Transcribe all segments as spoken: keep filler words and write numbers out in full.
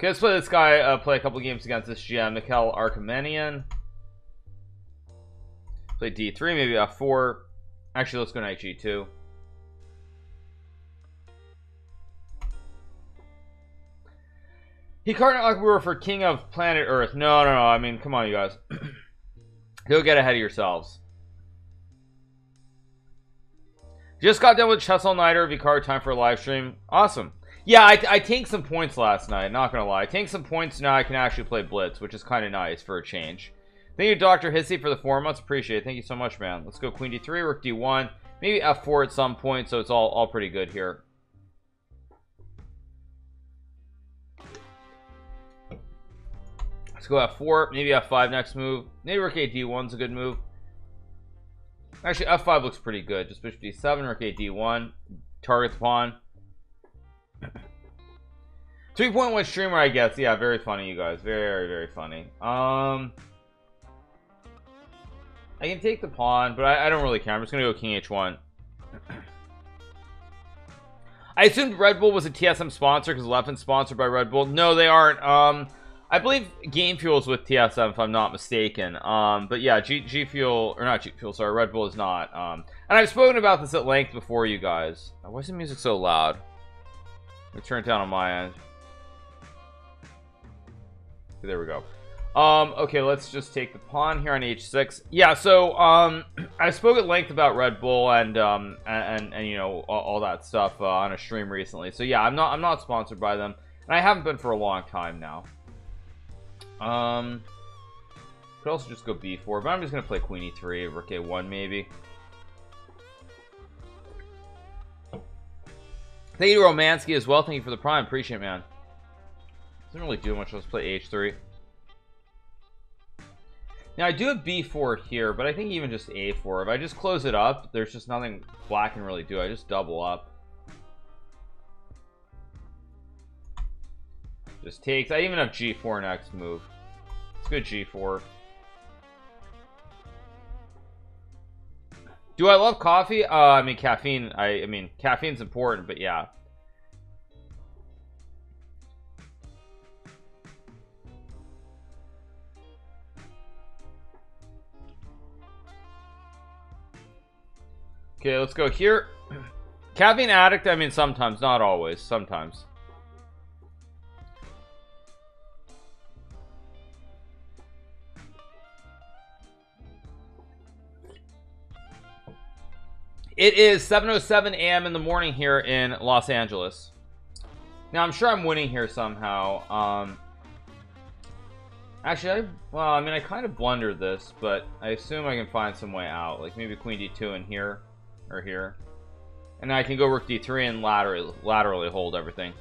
Okay, let's play this guy, uh, play a couple games against this G M, Mikael Armenian. Play D three, maybe F four. Actually, let's go knight G two. He carded like we were for King of Planet Earth. No, no, no. I mean, come on, you guys. Go get ahead of yourselves. Just got done with Chess All Nighter. V C A R time for a live stream. Awesome. Yeah, I, I tanked some points last night. Not gonna lie, I tanked some points. Now I can actually play Blitz, which is kind of nice for a change. Thank you, Doctor Hissey, for the four months. Appreciate it. Thank you so much, man. Let's go Queen D three, Rook D one, maybe F four at some point. So it's all all pretty good here. Let's go F four, maybe F five next move. Maybe Rook A D one's a good move. Actually, F five looks pretty good. Just Bishop D seven, Rook A D one, targets pawn. three point one streamer, I guess. Yeah, very funny, you guys. Very, very funny. Um, I can take the pawn, but I, I don't really care. I'm just gonna go King H one. I assumed Red Bull was a T S M sponsor because Leffen's sponsored by Red Bull. No, they aren't. Um. I believe Game Fuel's with T S M, if I'm not mistaken. Um, but yeah, G, G Fuel, or not G Fuel, sorry, Red Bull is not. Um, and I've spoken about this at length before, you guys. Why is the music so loud? Let me turn it down on my end. There we go. Um, okay, let's just take the pawn here on H six. Yeah, so um, I spoke at length about Red Bull and um, and, and, and you know all, all that stuff uh, on a stream recently. So yeah, I'm not I'm not sponsored by them, and I haven't been for a long time now. Um, could also just go B four, but I'm just gonna play Queen E three, Rook A one maybe. Thank you to Romanski as well. Thank you for the prime. Appreciate it, man. Doesn't really do much. Let's play H three. Now I do have B four here, but I think even just A four. If I just close it up, there's just nothing black can really do. I just double up. Just takes. I even have G four next move. It's good G four. Do I love coffee? Uh, I mean caffeine. I, I mean caffeine's important, but yeah. Okay, let's go here. Caffeine addict. I mean, sometimes, not always. Sometimes. It is seven oh seven A M in the morning here in Los Angeles. Now I'm sure I'm winning here somehow. Um, actually, I, well, I mean, I kind of blundered this, but I assume I can find some way out. Like maybe Queen D two in here, or here, and I can go Rook D three and laterally, laterally hold everything.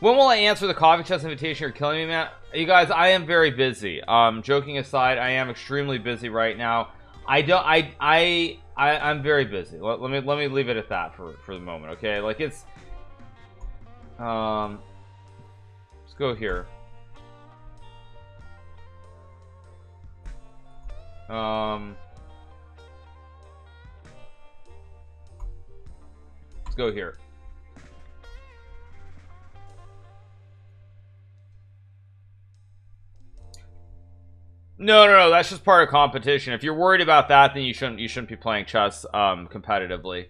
When will I answer the coffee chest invitation? You're killing me, man. You guys, I am very busy. Um, joking aside, I am extremely busy right now. I don't. I. I. I I'm very busy. Let, let me. Let me leave it at that for for the moment. Okay. Like it's. Um. Let's go here. Um. Let's go here. No, no, no. That's just part of competition. If you're worried about that, then you shouldn't. You shouldn't be playing chess um, competitively.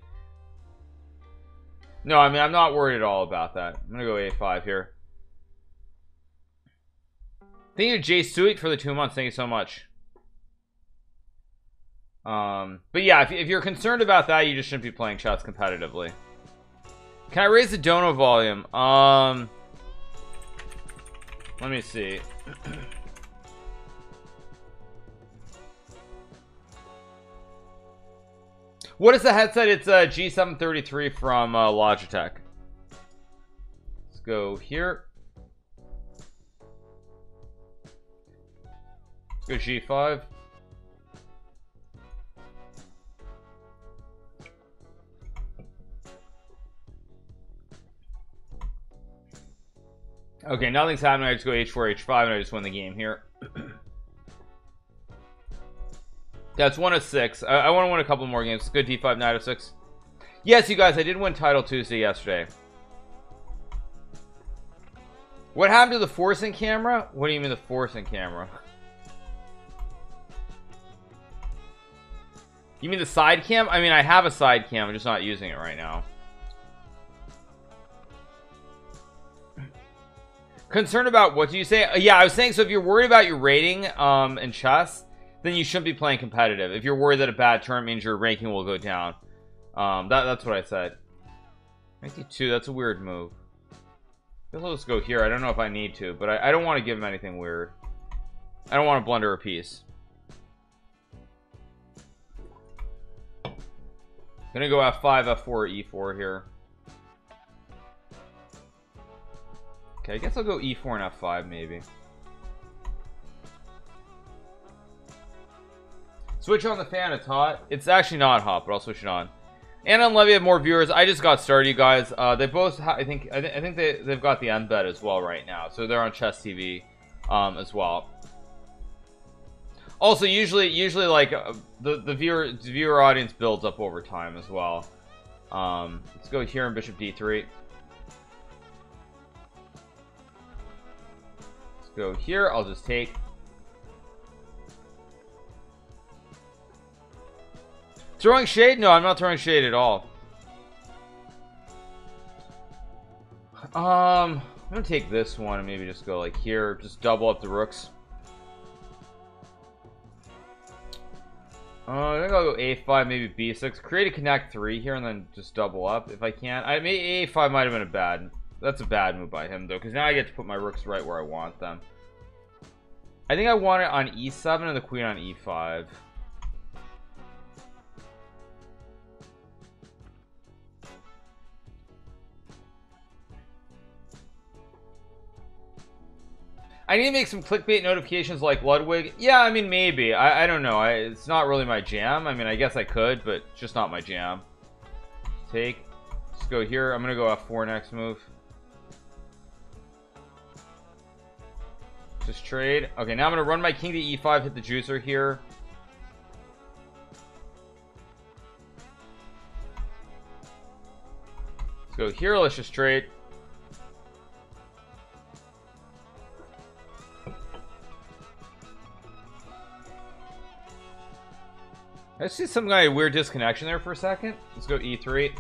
No, I mean I'm not worried at all about that. I'm gonna go A five here. Thank you, Jay Suite, for the two months. Thank you so much. Um, but yeah, if, if you're concerned about that, you just shouldn't be playing chess competitively. Can I raise the dono volume? Um, let me see. What is the headset? It's a G seven thirty-three from uh, Logitech. Let's go here. Let's go G five. Okay, nothing's happening. I just go H four, H five, and I just win the game here. That's one of six. I, I want to win a couple more games. Good D five, knight of six. Yes, you guys, I did win Title Tuesday yesterday. What happened to the forcing camera? What do you mean the forcing camera? You mean the side cam? I mean, I have a side cam, I'm just not using it right now. Concerned about what do you say? Yeah, I was saying, so if you're worried about your rating um, in chess, then you shouldn't be playing competitive. If you're worried that a bad turn means your ranking will go down. Um, that, that's what I said. ninety-two, that's a weird move. I'll just go here. I don't know if I need to, but I, I don't want to give him anything weird. I don't want to blunder a piece. I'm gonna go F five, F four, E four here. Okay, I guess I'll go E four and F five maybe. Switch on the fan, it's hot. It's actually not hot, but I'll switch it on. Anna and Levy have more viewers. I just got started, you guys. Uh, they both, ha I think, I, th I think they, they've got the embed as well right now. So they're on Chess T V um, as well. Also, usually, usually like uh, the the viewer the viewer audience builds up over time as well. Um, let's go here in Bishop D three. Let's go here. I'll just take. Throwing shade? No, I'm not throwing shade at all. Um, I'm gonna take this one and maybe just go like here, just double up the rooks. Uh, I think I'll go A five, maybe B six. Create a connect three here and then just double up if I can. I may A five might have been a bad. That's a bad move by him though, because now I get to put my rooks right where I want them. I think I want it on E seven and the queen on E five. I need to make some clickbait notifications like Ludwig. Yeah, I mean, maybe. I, I don't know. I, it's not really my jam. I mean, I guess I could, but it's just not my jam. Take. Let's go here. I'm going to go F four next move. Just trade. Okay, now I'm going to run my king to E five, hit the juicer here. Let's go here. Let's just trade. I see some kind of weird disconnection there for a second. Let's go E three.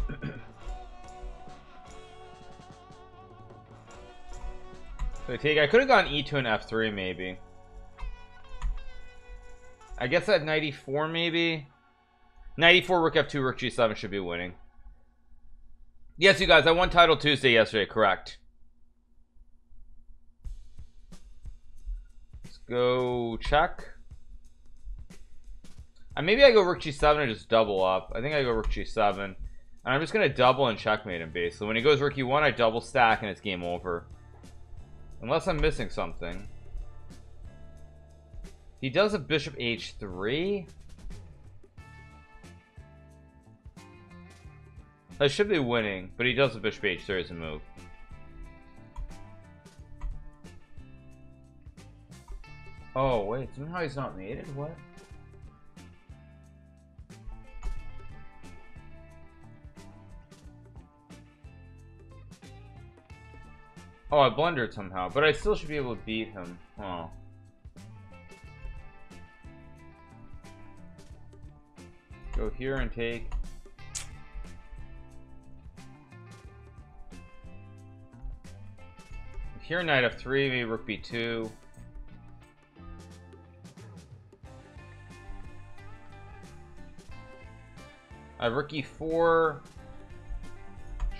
So I take. I could have gone E two and F three maybe. I guess at ninety-four maybe. ninety-four rook F two rook G seven should be winning. Yes, you guys. I won Title Tuesday yesterday. Correct. Let's go check. Maybe I go rook G seven and just double up. I think I go rook G seven. And I'm just going to double and checkmate him, basically. When he goes rook E one, I double stack, and it's game over. Unless I'm missing something. He does a bishop H three. I should be winning, but he does a bishop H three as a move. Oh, wait. Somehow he's not mated? What? Oh, I blundered somehow, but I still should be able to beat him. Oh. Go here and take. Here, knight F three, maybe rook B two. I have rook E four.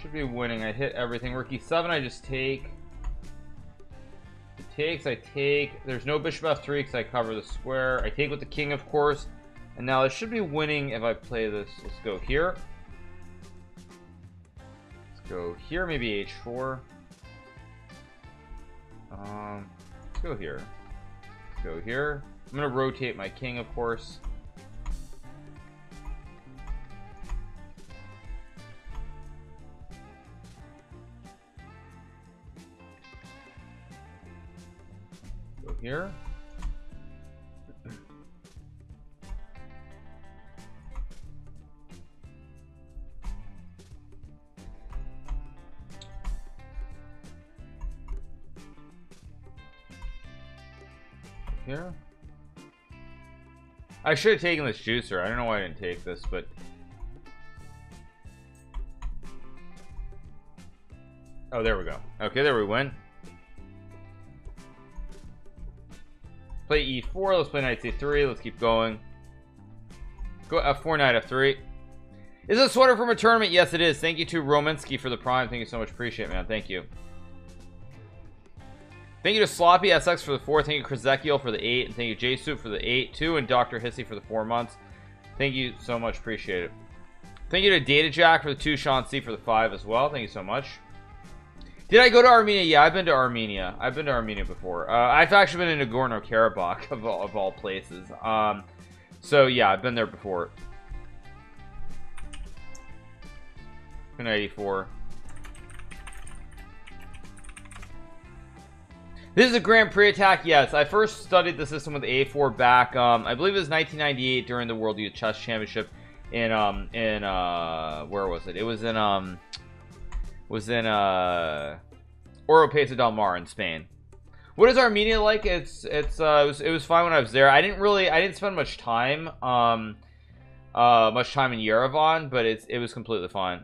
Should be winning. I hit everything. Rook E seven, I just take. Takes, I take. There's no bishop F three because I cover the square. I take with the king, of course. And now I should be winning if I play this. Let's go here. Let's go here. Maybe H four. Um, let's go here. Let's go here. I'm gonna rotate my king, of course. Here. here. I should have taken this juicer. I don't know why I didn't take this, but oh, there we go. Okay, there we went. Play e four. Let's play knight c three. Let's keep going. Go f four, knight f three. Is this a sweater from a tournament? Yes, it is. Thank you to Romanski for the prime. Thank you so much. Appreciate it, man. Thank you. Thank you to Sloppy S X for the four. Thank you Krezekiel for the eight. And thank you Jay Suite for the eight too. And Doctor Hissey for the four months. Thank you so much. Appreciate it. Thank you to Data Jack for the two. Sean C for the five as well. Thank you so much. Did I go to Armenia? Yeah, I've been to Armenia. I've been to Armenia before. Uh, I've actually been in Nagorno-Karabakh, of all, of all places. Um, so, yeah, I've been there before. one eighty-four. This is a Grand Prix attack. Yes, I first studied the system with a four back, um, I believe it was nineteen ninety-eight during the World Youth Chess Championship in, um, in, uh, where was it? It was in, um... was in uh Oropesa del Mar in Spain. What is Armenia like? It's it's uh it was, it was fine when I was there. I didn't really I didn't spend much time um uh much time in Yerevan, but it's it was completely fine.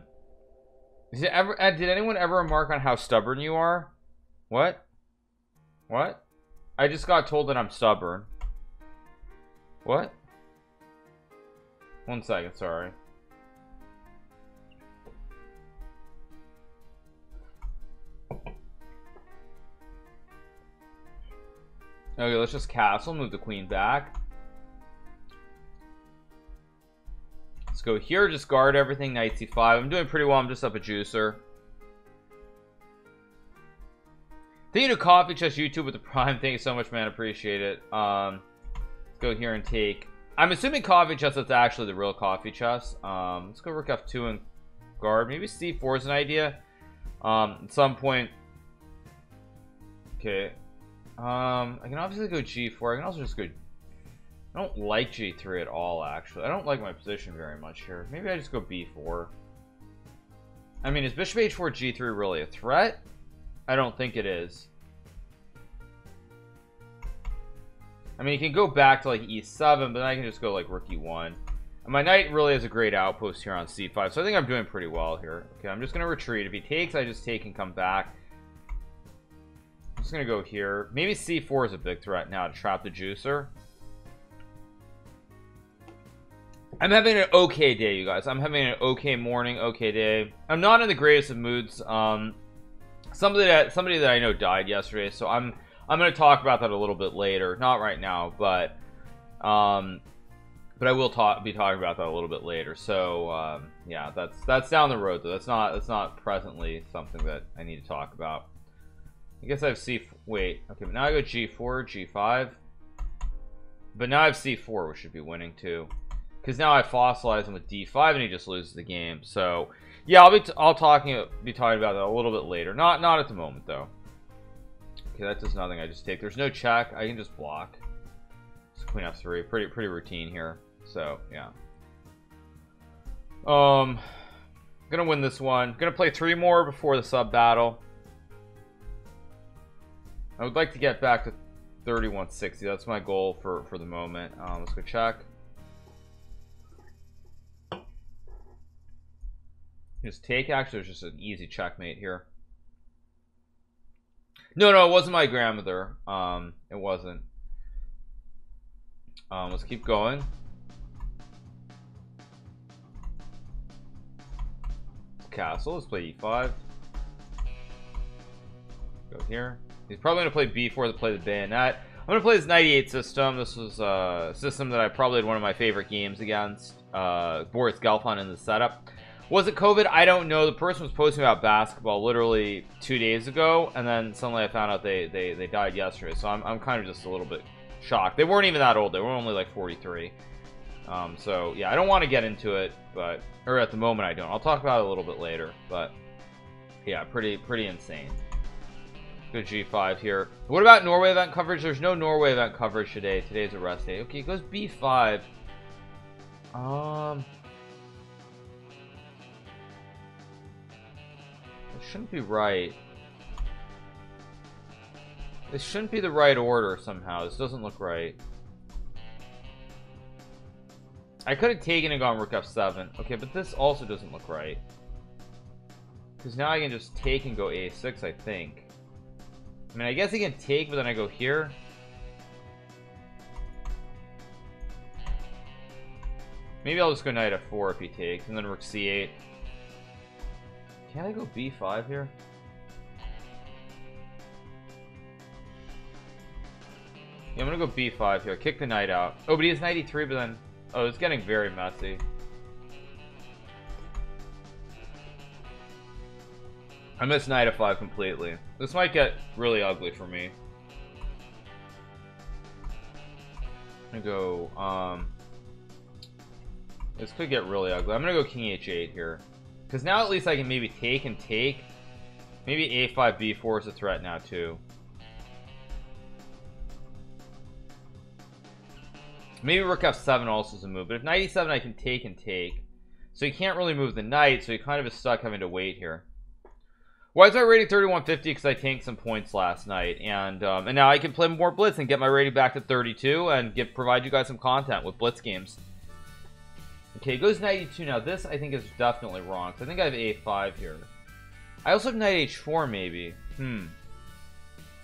Is it ever, uh, did anyone ever remark on how stubborn you are? What? What? I just got told that I'm stubborn. What? One second, sorry. Okay, let's just castle, move the queen back. Let's go here, just guard everything, knight c five. I'm doing pretty well, I'm just up a juicer. Thank you to Coffee Chest YouTube with the prime. Thank you so much, man, appreciate it. Um, let's go here and take. I'm assuming Coffee Chest, that's actually the real Coffee Chest. Um, let's go rook f two and guard. Maybe c four is an idea. Um, at some point. Okay. Um, I can obviously go g four. I can also just go. I don't like g three at all, actually. I don't like my position very much here. Maybe I just go b four. I mean, is bishop h four g three really a threat? I don't think it is. I mean, you can go back to like e seven, but then I can just go like rook e one. And my knight really has a great outpost here on c five, so I think I'm doing pretty well here. Okay, I'm just gonna retreat. If he takes, I just take and come back. Just gonna go here. Maybe c four is a big threat now to trap the juicer. I'm having an okay day, you guys. I'm having an okay morning, okay day. I'm not in the greatest of moods. Um, somebody that somebody that I know died yesterday, so I'm I'm gonna talk about that a little bit later. Not right now, but um, but I will talk be talking about that a little bit later. So um, yeah, that's that's down the road though. That's not that's not presently something that I need to talk about. I guess I have c. Wait, okay, but now I go g four, g five. But now I have c four, which should be winning too, because now I fossilize him with d five, and he just loses the game. So, yeah, I'll be t I'll talking be talking about that a little bit later. Not not at the moment though. Okay, that does nothing. I just take. There's no check. I can just block. Just queen f three. Pretty pretty routine here. So yeah. Um, gonna win this one. Gonna play three more before the sub battle. I would like to get back to thirty-one sixty. That's my goal for for the moment. Um, let's go check. Just take. Actually, there's just an easy checkmate here. No, no, it wasn't my grandmother. Um, it wasn't. Um, let's keep going. Castle. Let's play e five. Go here. He's probably gonna play b four to play the bayonet. I'm gonna play his ninety-eight system. This was a system that I probably had one of my favorite games against uh Boris Gelfand in the setup. Was it COVID? I don't know. The person was posting about basketball literally two days ago, and then suddenly I found out they they, they died yesterday. So I'm, I'm kind of just a little bit shocked. They weren't even that old. They were only like forty-three. Um, so yeah, I don't want to get into it, but or at the moment I don't. I'll talk about it a little bit later. But yeah, pretty pretty insane. g five here. What about Norway event coverage? There's no Norway event coverage today. Today's a rest day. Okay, it goes b five. Um, that shouldn't be right. This shouldn't be the right order somehow. This doesn't look right. I could have taken and gone rook f seven. Okay, but this also doesn't look right. Because now I can just take and go a six, I think. I mean, I guess I can take, but then I go here. Maybe I'll just go knight f four if he takes, and then rook c eight. Can I go b five here? Yeah, I'm gonna go b five here. Kick the knight out. Oh, but he has knight e three, but then... Oh, it's getting very messy. I missed knight f five completely. This might get really ugly for me. I'm gonna go... Um, this could get really ugly. I'm gonna go king h eight here. Because now at least I can maybe take and take. Maybe a five, b four is a threat now too. Maybe rook f seven also is a move, but if knight e seven I can take and take. So he can't really move the knight, so he kind of is stuck having to wait here. Why is my rating thirty-one fifty? Because I tanked some points last night, and um, and now I can play more blitz and get my rating back to thirty-two and give provide you guys some content with blitz games. Okay, it goes knight e two now. This I think is definitely wrong. So I think I have a five here. I also have knight h four maybe. Hmm.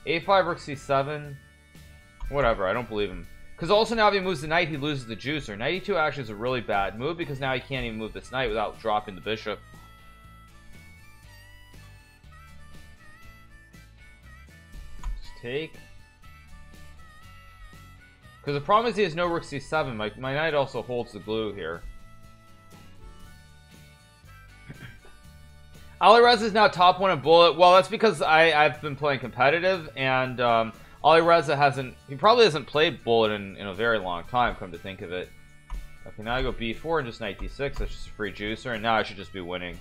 a five rook c seven. Whatever. I don't believe him. Because also now if he moves the knight, he loses the juicer. Knight e two actually is a really bad move because now he can't even move this knight without dropping the bishop. Just take. Because the problem is he has no rook c seven. My, my knight also holds the glue here. Ali Reza is now top one in bullet. Well, that's because I, I've been playing competitive and... Um, Ali Reza hasn't, he probably hasn't played bullet in, in a very long time, come to think of it. Okay, now I go b four and just knight d six. That's just a free juicer, and now I should just be winning.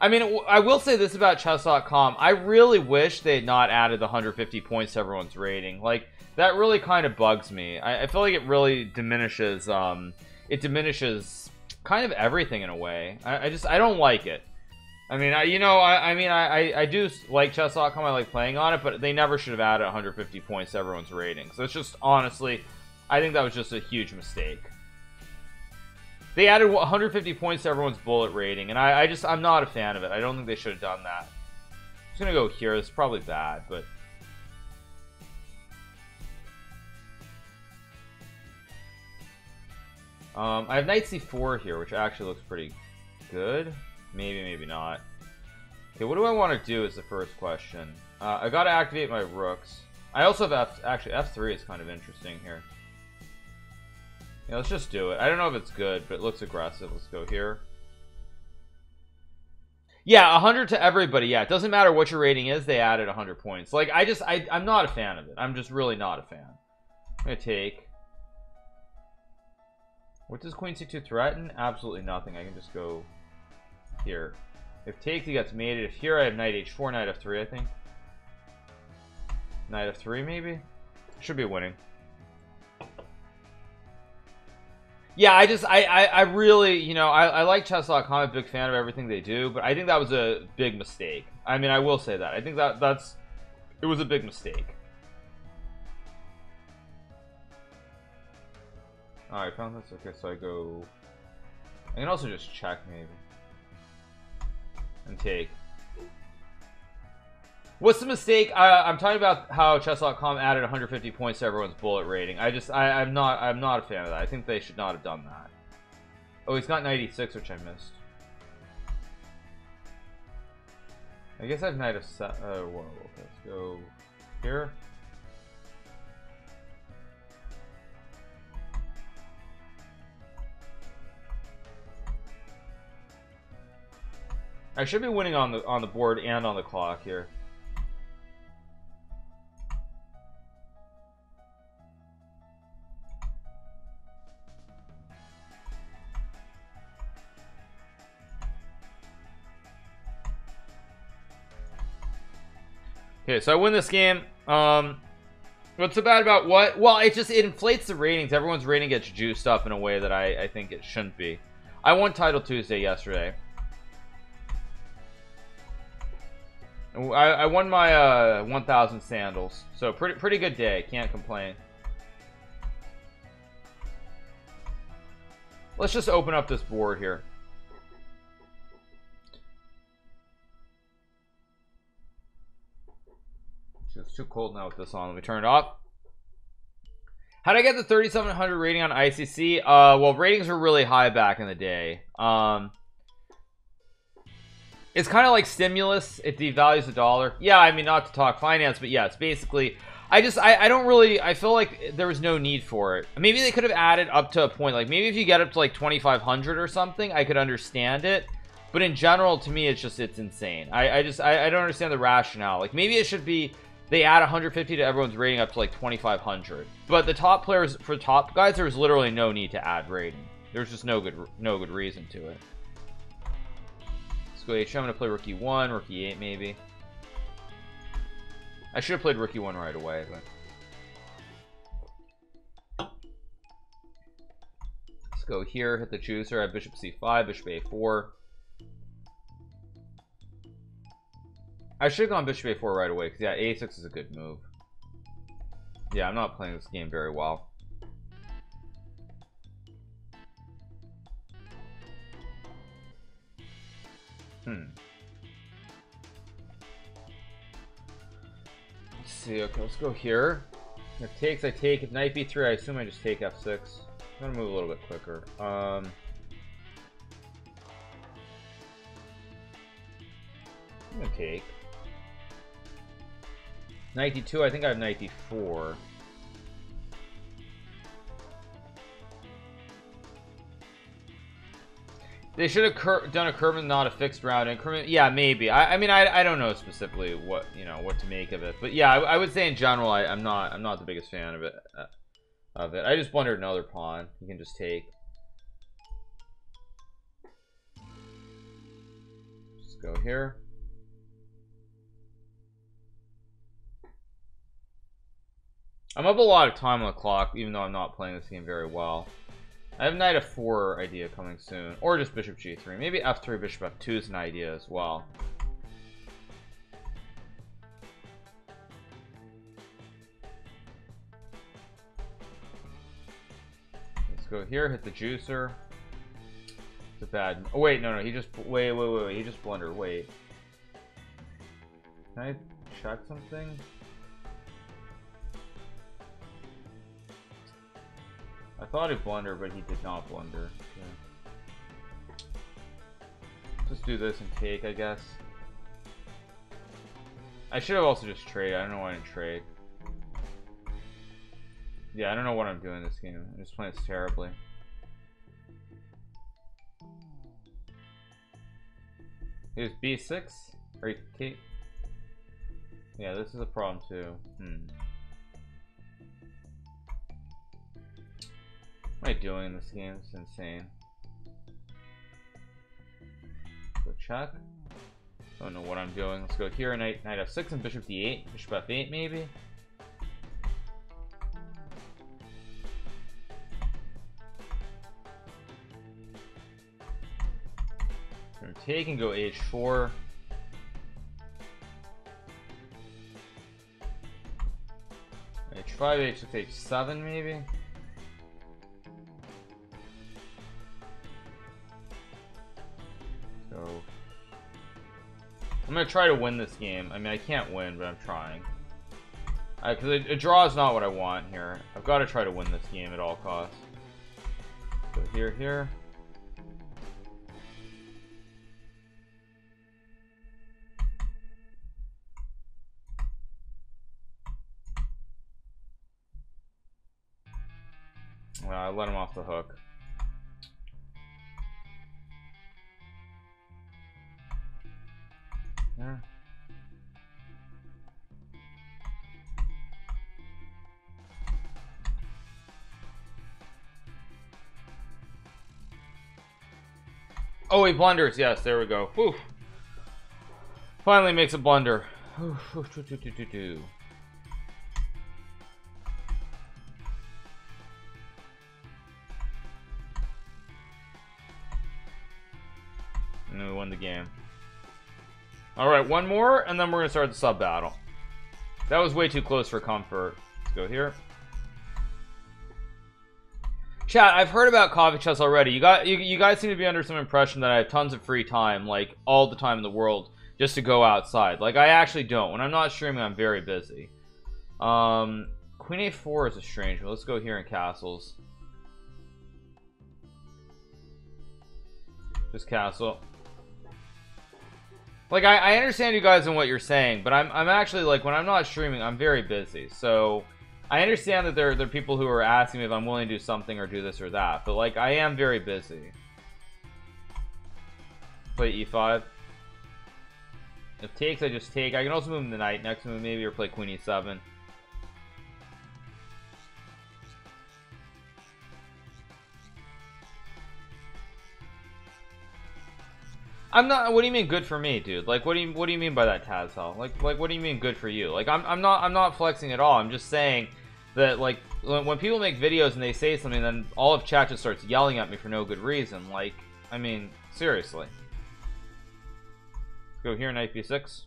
I mean, I will say this about chess dot com. I really wish they had not added the one hundred fifty points to everyone's rating. Like, that really kind of bugs me. I, I feel like it really diminishes, um, it diminishes kind of everything in a way. I, I just, I don't like it. I mean, I, you know, I, I mean, I, I, I do like chess dot com, I like playing on it, but they never should have added one hundred fifty points to everyone's rating. So it's just, honestly, I think that was just a huge mistake. They added one hundred fifty points to everyone's bullet rating, and I, I just, I'm not a fan of it. I don't think they should have done that. I'm just going to go here. It's probably bad, but... Um, I have knight c four here, which actually looks pretty good. Maybe, maybe not. Okay, what do I want to do is the first question. Uh, I gotta activate my rooks. I also have F... Actually, F three is kind of interesting here. Yeah, let's just do it. I don't know if it's good, but it looks aggressive. Let's go here. Yeah, one hundred to everybody. Yeah, it doesn't matter what your rating is. They added one hundred points. Like, I just... I, I'm not a fan of it. I'm just really not a fan. I'm gonna take... What does queen c two threaten? Absolutely nothing. I can just go... here. If takes, he gets mated. If here, I have knight h four, knight f three, I think. Knight f three, maybe? Should be winning. Yeah, I just, I, I, I really, you know, I, I like chess dot com. I'm a big fan of everything they do, but I think that was a big mistake. I mean, I will say that. I think that that's, it was a big mistake. Alright, found this. Okay, so I go... I can also just check, maybe. And take. What's the mistake? I, I'm talking about how chess dot com added one hundred fifty points to everyone's bullet rating. I just, I, I'm not, I'm not a fan of that. I think they should not have done that. Oh, he's got knight e six, which I missed. I guess I have knight f seven. Uh, whoa, okay, let's go here. I should be winning on the on the board and on the clock here. Okay, so I win this game. Um, what's so bad about what? Well, it just it inflates the ratings. Everyone's rating gets juiced up in a way that I, I think it shouldn't be. I won Title Tuesday yesterday. I, I won my uh, one thousand sandals, so pretty pretty good day. Can't complain. Let's just open up this board here. It's too cold now with this on. Let me turn it off. How did I get the thirty-seven hundred rating on I C C? Uh, well, ratings were really high back in the day. Um, it's kind of like stimulus. It devalues the dollar. Yeah, I mean, not to talk finance, but yeah, it's basically... I just, I, I don't really, I feel like there was no need for it. Maybe they could have added up to a point. Like, maybe if you get up to, like, twenty-five hundred or something, I could understand it. But in general, to me, it's just, it's insane. I, I just, I, I don't understand the rationale. Like, maybe it should be... They add one hundred fifty to everyone's rating up to like twenty-five hundred, but the top players, for top guys, there's literally no need to add rating. There's just no good, no good reason to it. Let's go H. I'm gonna play rookie one, rookie eight maybe. I should have played rookie one right away, but let's go here. Hit the juicer. I have bishop C five, bishop A four. I should have gone bishop A four right away, because yeah, A six is a good move. Yeah, I'm not playing this game very well. Hmm. Let's see, okay, let's go here. If takes, I take. If knight B three, I assume I just take F six. I'm gonna move a little bit quicker. Um... I'm gonna take. Knight D two, I think I have knight D four. They should have cur done a curve and not a fixed round increment. Yeah, maybe. I, I mean, I, I don't know specifically what, you know, what to make of it, but yeah, I, I would say in general, I, I'm not I'm not the biggest fan of it. Uh, of it, I just wondered another pawn. You can just take. Just go here. I'm up a lot of time on the clock, even though I'm not playing this game very well. I have knight F four idea coming soon, or just bishop G three. Maybe F three, bishop F two is an idea as well. Let's go here, hit the juicer. It's a bad... Oh, wait, no, no, he just... Wait, wait, wait, wait, he just blundered, wait. Can I check something? I thought he blundered, but he did not blunder. Okay. Just do this and take, I guess. I should have also just traded. I don't know why I didn't trade. Yeah, I don't know what I'm doing this game. I'm just playing this terribly. Here's B six. Or take. Yeah, this is a problem too. Hmm. What am I doing in this game? It's insane. Go check. I don't know what I'm doing. Let's go here. Knight, knight F six and bishop D eight. Bishop F eight maybe. Gonna take and go H four. H five, H six, H seven maybe. I'm gonna try to win this game. I mean, I can't win, but I'm trying. Because a draw is not what I want here. I've got to try to win this game at all costs. So here, here. Well, I let him off the hook. There. Oh, he blunders. Yes, there we go. Whew. Finally makes a blunder. Whew, whew, doo, doo, doo, doo, doo. And we won the game. All right, one more, and then we're gonna start the sub battle. That was way too close for comfort. Let's go here. Chat, I've heard about coffee chess already. You got, you, you guys seem to be under some impression that I have tons of free time, like all the time in the world, just to go outside. Like I actually don't. When I'm not streaming, I'm very busy. Um, Queen A four is a strange one. Let's go here in castles. Just castle. Like I, I understand you guys and what you're saying, but I'm, I'm actually like when I'm not streaming, I'm very busy. So I understand that there, there are people who are asking me if I'm willing to do something or do this or that, but like I am very busy. Play E five. If takes, I just take. I can also move him the knight next move maybe, or play Queen E seven. I'm not. What do you mean good for me, dude? Like, what do you what do you mean by that, Tazhel? Like, like what do you mean good for you? Like, I'm I'm not I'm not flexing at all. I'm just saying that like when, when people make videos and they say something, then all of chat just starts yelling at me for no good reason. Like, I mean, seriously. Let's go here, knight B six.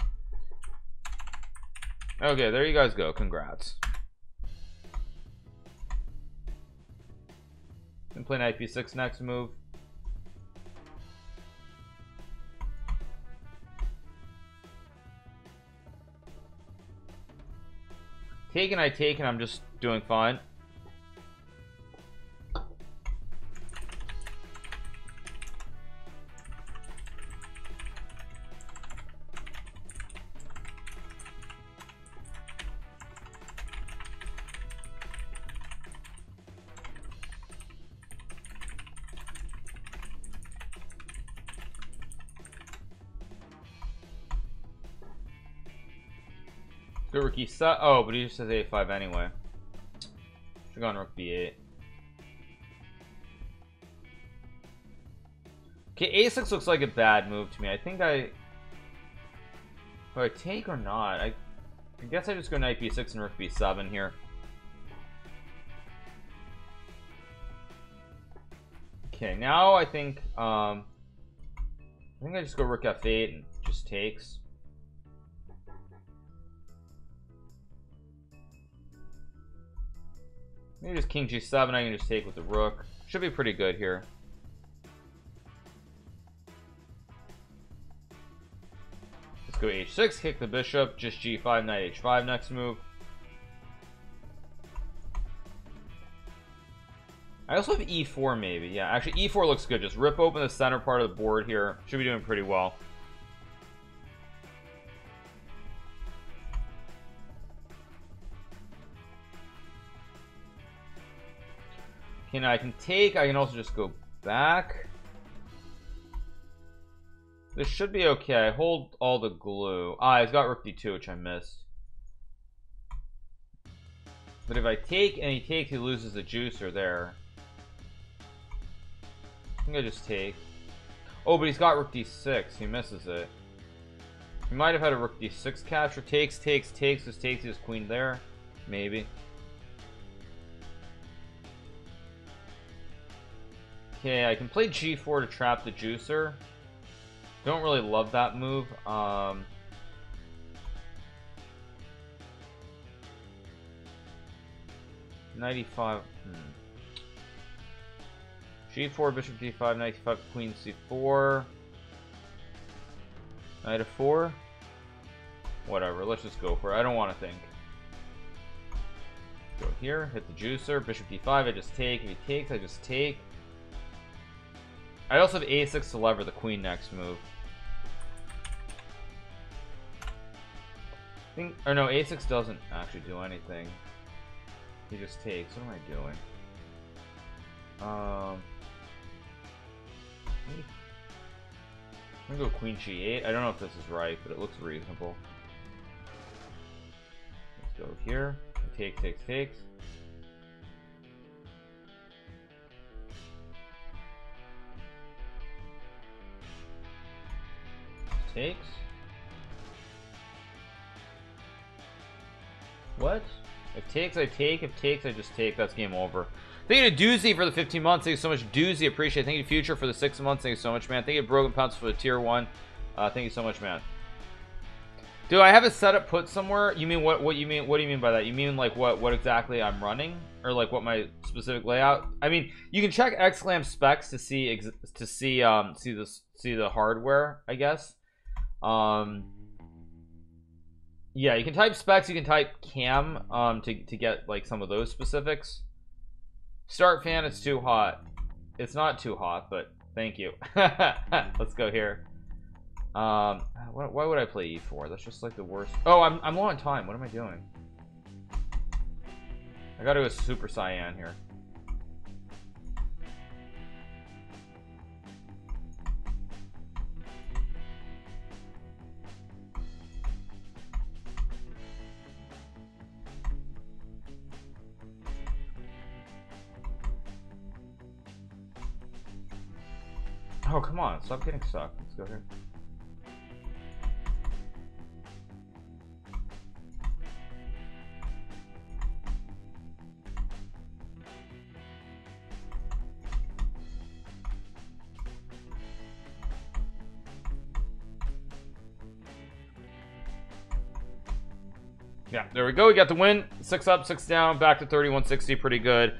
Okay, there you guys go. Congrats. And play knight B six next move. Take and I take, and I'm just doing fine. Good rook E seven. Oh, but he just says A five anyway. Should go on rook B eight. Okay, A six looks like a bad move to me. I think I. Do I take or not? I, I guess I just go knight B six and rook B seven here. Okay, now I think. Um, I think I just go rook F eight and just takes. Maybe just king G seven. I can just take with the rook. Should be pretty good here. Let's go H six, kick the bishop, just G five, knight H five next move. I also have E four maybe. Yeah, actually E four looks good. Just rip open the center part of the board here. Should be doing pretty well. You know, I can take, I can also just go back. This should be okay. I hold all the glue. Ah, he's got rook D two, which I missed. But if I take and he takes, he loses the juicer there. I think I just take. Oh, but he's got rook D six. He misses it. He might have had a rook D six capture. Takes, takes, takes. This takes his queen there. Maybe. Okay, I can play G four to trap the juicer. Don't really love that move. Um, ninety-five. Hmm. G four, bishop D five, ninety-five, queen C four. Knight A four. Whatever, let's just go for it. I don't want to think. Go here, hit the juicer. Bishop D five, I just take. If he takes, I just take. I also have A six to lever the queen next move. I think, or no, A six doesn't actually do anything. He just takes. What am I doing? Um, I'm gonna go queen G eight. I don't know if this is right, but it looks reasonable. Let's go here. Take, takes, takes. Takes. What? If takes, I take. If takes, I just take. That's game over. Thank you to Doozy for the fifteen months. Thank you so much, Doozy. Appreciate it. Thank you, Future, for the six months. Thank you so much, man. Thank you, Broken Pounce, for the tier one. Uh, thank you so much, man. Do I have a setup put somewhere? You mean what? What you mean? What do you mean by that? You mean like what? What exactly I'm running, or like what my specific layout? I mean, you can check Xlamp specs to see ex to see um see the see the hardware, I guess. Um. Yeah, you can type specs. You can type cam um to to get like some of those specifics. Start fan. It's too hot. It's not too hot, but thank you. Let's go here. Um, why would I play e four? That's just like the worst. Oh, I'm, I'm low on time. What am I doing? I gotta go super cyan here. Oh, come on. Stop getting stuck. Let's go here. Yeah, there we go. We got the win. Six up, six down, back to thirty-one sixty. Pretty good.